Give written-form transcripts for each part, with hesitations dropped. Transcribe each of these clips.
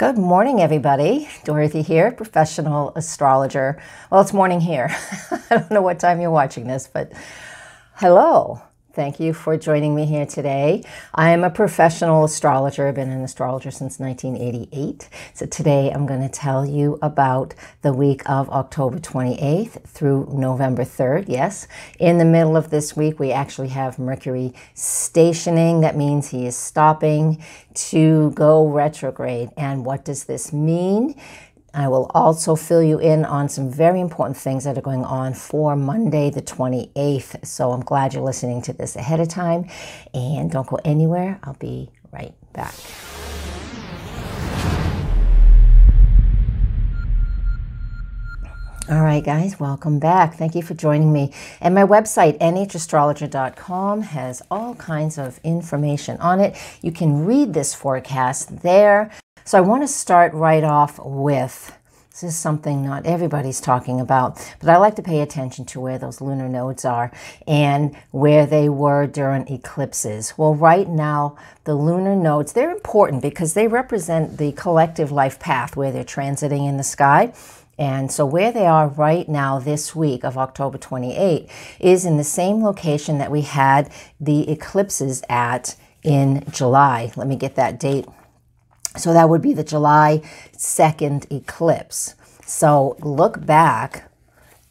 Good morning, everybody. Dorothy here, professional astrologer. Well, it's morning here. I don't know what time you're watching this, but hello. Thank you for joining me here today. I am a professional astrologer. I've been an astrologer since 1988. So today I'm going to tell you about the week of October 28th through November 3rd. Yes, in the middle of this week, we actually have Mercury stationing. That means he is stopping to go retrograde. And what does this mean? I will also fill you in on some very important things that are going on for Monday the 28th. So I'm glad you're listening to this ahead of time. And don't go anywhere. I'll be right back. All right, guys, welcome back. Thank you for joining me. And my website, nhastrologer.com, has all kinds of information on it. You can read this forecast there. So I want to start right off with, this is something not everybody's talking about, but I like to pay attention to where those lunar nodes are and where they were during eclipses. Well, right now, the lunar nodes, they're important because they represent the collective life path where they're transiting in the sky. And so where they are right now this week of October 28 is in the same location that we had the eclipses at in July. Let me get that date. So that would be the July 2nd eclipse. So look back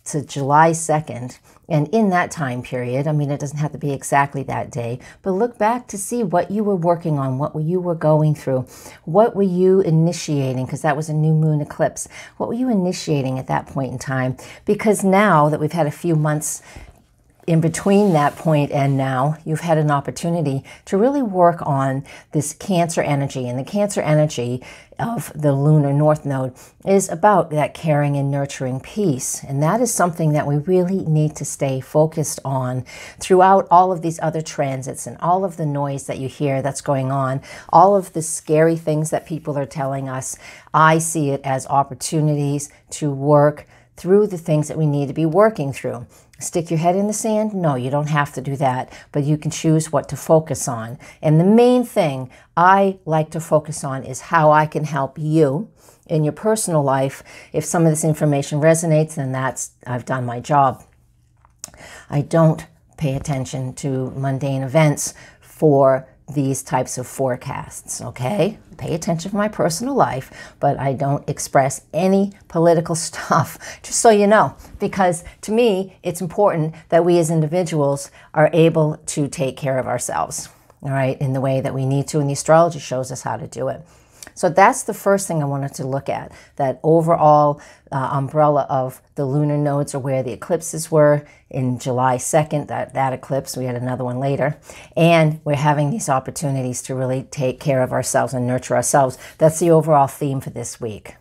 to July 2nd. And in that time period, I mean, it doesn't have to be exactly that day, but look back to see what you were working on, what you were going through, what were you initiating, because that was a new moon eclipse. What were you initiating at that point in time? Because now that we've had a few months in between that point and now, you've had an opportunity to really work on this Cancer energy. And the Cancer energy of the lunar north node is about that caring and nurturing piece. And that is something that we really need to stay focused on throughout all of these other transits and all of the noise that you hear that's going on, all of the scary things that people are telling us. I see it as opportunities to work through the things that we need to be working through. Stick your head in the sand? No, you don't have to do that, but you can choose what to focus on. And the main thing I like to focus on is how I can help you in your personal life. If some of this information resonates, then that's, I've done my job. I don't pay attention to mundane events for these types of forecasts, okay? Pay attention to my personal life, but I don't express any political stuff, just so you know, because to me, it's important that we as individuals are able to take care of ourselves, all right, in the way that we need to, and the astrology shows us how to do it. So that's the first thing I wanted to look at, that overall umbrella of the lunar nodes are where the eclipses were in July 2nd, that eclipse, we had another one later, and we're having these opportunities to really take care of ourselves and nurture ourselves. That's the overall theme for this week.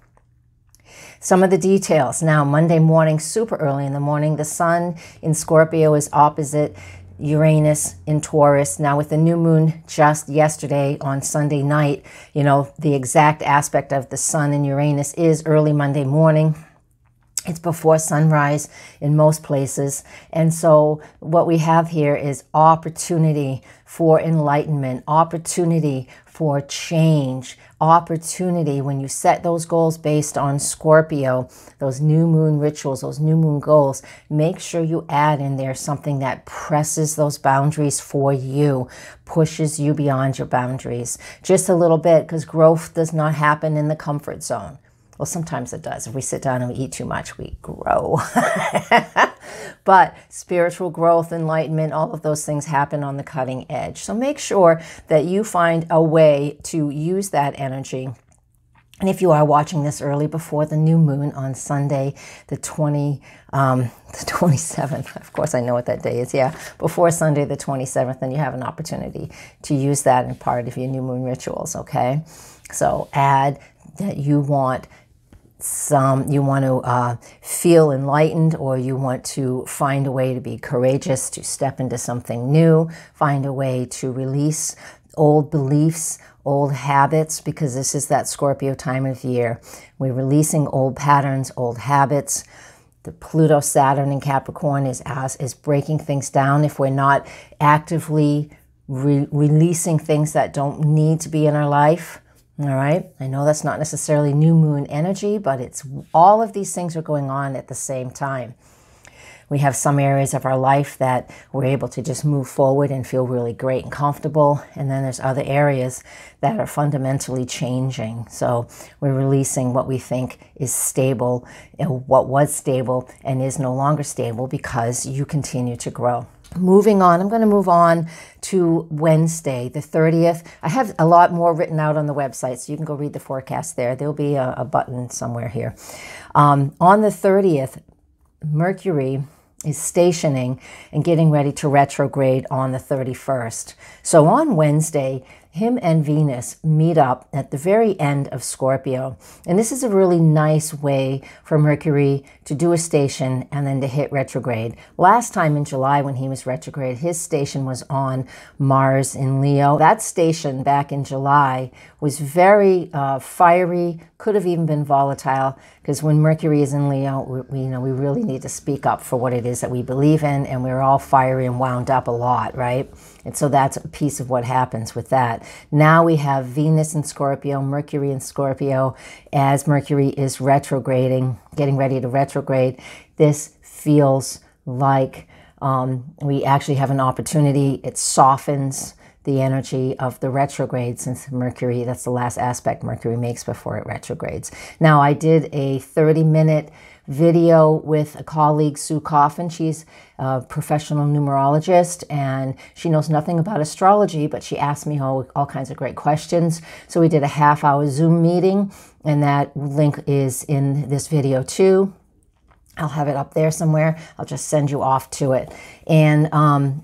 Some of the details. Now, Monday morning, super early in the morning, the sun in Scorpio is opposite Uranus in Taurus. Now with the new moon just yesterday on Sunday night, you know, the exact aspect of the sun and Uranus is early Monday morning. It's before sunrise in most places. And so what we have here is opportunity for enlightenment, opportunity for change, opportunity when you set those goals based on Scorpio, those new moon rituals, those new moon goals, make sure you add in there something that presses those boundaries for you, pushes you beyond your boundaries just a little bit, because growth does not happen in the comfort zone. Well, sometimes it does. If we sit down and we eat too much, we grow. But spiritual growth, enlightenment, all of those things happen on the cutting edge. So make sure that you find a way to use that energy. And if you are watching this early before the new moon on Sunday, the 27th, of course I know what that day is, yeah, before Sunday the 27th, then you have an opportunity to use that in part of your new moon rituals, okay? So add that you want some, you want to feel enlightened, or you want to find a way to be courageous, to step into something new, find a way to release old beliefs, old habits, because this is that Scorpio time of year. We're releasing old patterns, old habits. The Pluto, Saturn, and Capricorn is breaking things down. If we're not actively releasing things that don't need to be in our life, All right. I know that's not necessarily new moon energy, but it's all of these things are going on at the same time. We have some areas of our life that we're able to just move forward and feel really great and comfortable. And then there's other areas that are fundamentally changing. So we're releasing what we think is stable, and what was stable and is no longer stable because you continue to grow. Moving on, I'm going to move on to Wednesday, the 30th. I have a lot more written out on the website, so you can go read the forecast there. There'll be a button somewhere here. On the 30th, Mercury is stationing and getting ready to retrograde on the 31st. So on Wednesday, him and Venus meet up at the very end of Scorpio. And this is a really nice way for Mercury to do a station and then to hit retrograde. Last time in July when he was retrograde, his station was on Mars in Leo. That station back in July was very fiery, could have even been volatile, because when Mercury is in Leo, we really need to speak up for what it is that we believe in, and we're all fiery and wound up a lot, right? And so that's a piece of what happens with that. Now we have Venus in Scorpio, Mercury in Scorpio, as Mercury is retrograding, getting ready to retrograde. This feels like we actually have an opportunity. It softens the energy of the retrograde, since Mercury, that's the last aspect Mercury makes before it retrogrades. Now, I did a 30-minute video with a colleague, Sue Coffin. She's a professional numerologist, and she knows nothing about astrology, but she asked me all kinds of great questions. So we did a half-hour Zoom meeting, and that link is in this video too. I'll have it up there somewhere. I'll just send you off to it. And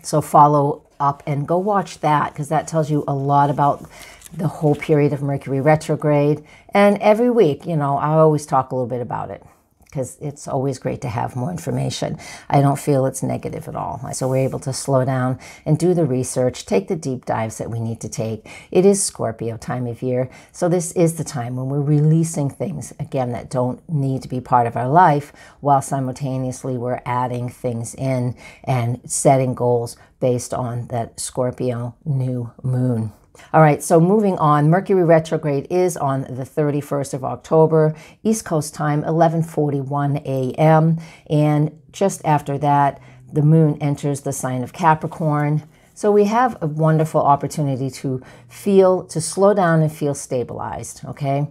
so follow up and go watch that, because that tells you a lot about the whole period of Mercury retrograde. And every week, you know, I always talk a little bit about it, because it's always great to have more information. I don't feel it's negative at all. So we're able to slow down and do the research, take the deep dives that we need to take. It is Scorpio time of year, so this is the time when we're releasing things, again, that don't need to be part of our life, while simultaneously we're adding things in and setting goals based on that Scorpio new moon. All right, so moving on, Mercury retrograde is on the 31st of October, East Coast time, 11:41 a.m. And just after that, the moon enters the sign of Capricorn. So we have a wonderful opportunity to feel, to slow down and feel stabilized, okay?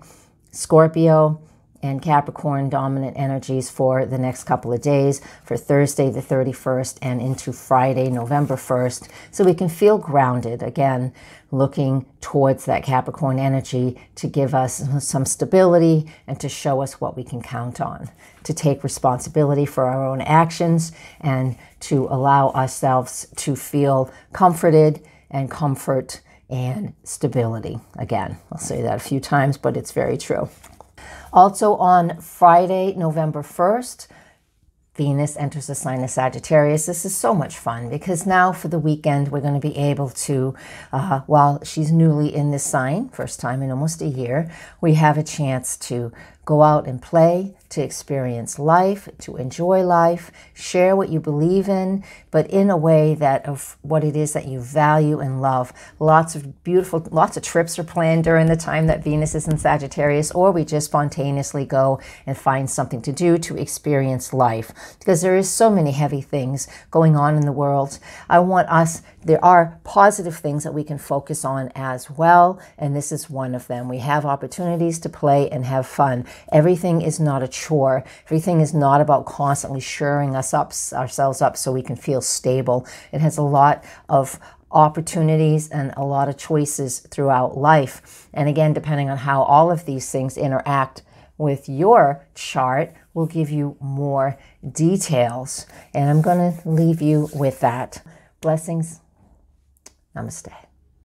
Scorpio and Capricorn dominant energies for the next couple of days, for Thursday the 31st and into Friday, November 1st. So we can feel grounded, again, looking towards that Capricorn energy to give us some stability and to show us what we can count on, to take responsibility for our own actions and to allow ourselves to feel comforted and comfort and stability. Again, I'll say that a few times, but it's very true. Also on Friday, November 1st, Venus enters the sign of Sagittarius. This is so much fun, because now for the weekend, we're going to be able to, while she's newly in this sign, first time in almost a year, we have a chance to go out and play, to experience life, to enjoy life, share what you believe in, but in a way that of what it is that you value and love. Lots of trips are planned during the time that Venus is in Sagittarius, or we just spontaneously go and find something to do to experience life, because there is so many heavy things going on in the world. There are positive things that we can focus on as well, and this is one of them. We have opportunities to play and have fun. Everything is not a chore. Everything is not about constantly shoring ourselves up so we can feel stable. It has a lot of opportunities and a lot of choices throughout life. And again, depending on how all of these things interact with your chart, will give you more details. And I'm going to leave you with that. Blessings. Namaste.